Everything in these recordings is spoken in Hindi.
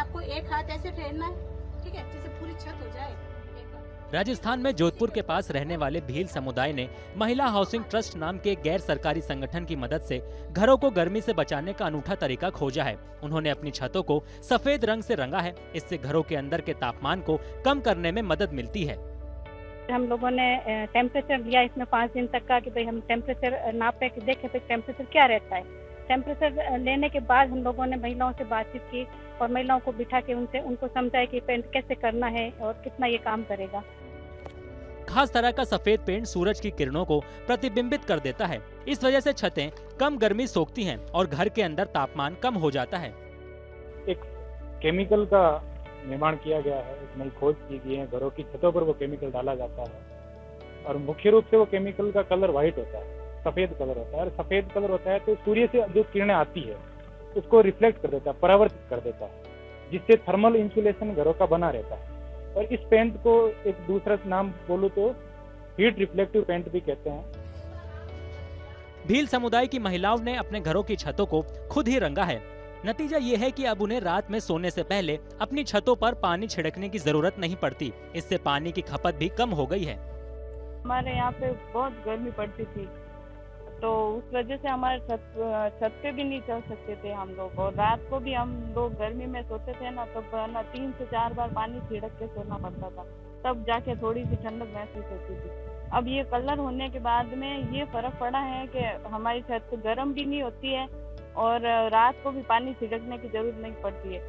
आपको एक हाथ ऐसे फेरना है, ठीक है, जैसे पूरी छत हो जाए। राजस्थान में जोधपुर के पास रहने वाले भील समुदाय ने महिला हाउसिंग ट्रस्ट नाम के गैर सरकारी संगठन की मदद से घरों को गर्मी से बचाने का अनूठा तरीका खोजा है। उन्होंने अपनी छतों को सफेद रंग से रंगा है। इससे घरों के अंदर के तापमान को कम करने में मदद मिलती है। हम लोगों ने टेम्परेचर लिया इसमें 5 दिन तक का कि भाई हम टेम्परेचर नापे कि देखे भाई टेम्परेचर क्या रहता है। टेम्परेचर लेने के बाद हम लोगों ने महिलाओं से बातचीत की और महिलाओं को बिठा के उनको समझाया कि पेंट कैसे करना है और कितना ये काम करेगा। खास तरह का सफेद पेंट सूरज की किरणों को प्रतिबिंबित कर देता है। इस वजह से छतें कम गर्मी सोखती हैं और घर के अंदर तापमान कम हो जाता है। एक केमिकल का निर्माण किया गया है, एक नई खोज की गई है। घरों की छतों पर वो केमिकल डाला जाता है और मुख्य रूप से वो केमिकल का कलर व्हाइट होता है, सफेद कलर होता है। और सफेद कलर होता है तो सूर्य से जो किरणें आती है उसको रिफ्लेक्ट कर देता है, परावर्तित कर देता है, जिससे थर्मल इंसुलेशन घरों का बना रहता है। और इस पेंट को एक दूसरा नाम बोलूं तो हीट रिफ्लेक्टिव पेंट भी कहते हैं। भील समुदाय की महिलाओं ने अपने घरों की छतों को खुद ही रंगा है। नतीजा ये है कि अब उन्हें रात में सोने से पहले अपनी छतों पर पानी छिड़कने की जरूरत नहीं पड़ती। इससे पानी की खपत भी कम हो गई है। हमारे यहाँ पे बहुत गर्मी पड़ती थी तो उस वजह से हमारे छत पे भी नहीं चल सकते थे हम लोग। और रात को भी हम लोग गर्मी में सोते थे ना, तब ना 3 से 4 बार पानी छिड़क के सोना पड़ता था, तब जाके थोड़ी सी ठंडक महसूस होती थी। अब ये कलर होने के बाद में ये फर्क पड़ा है कि हमारी छत गर्म भी नहीं होती है और रात को भी पानी छिड़कने की जरूरत नहीं पड़ती है।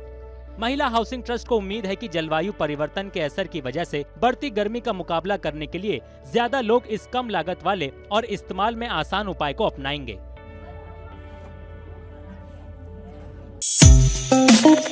महिला हाउसिंग ट्रस्ट को उम्मीद है कि जलवायु परिवर्तन के असर की वजह से बढ़ती गर्मी का मुकाबला करने के लिए ज्यादा लोग इस कम लागत वाले और इस्तेमाल में आसान उपाय को अपनाएंगे।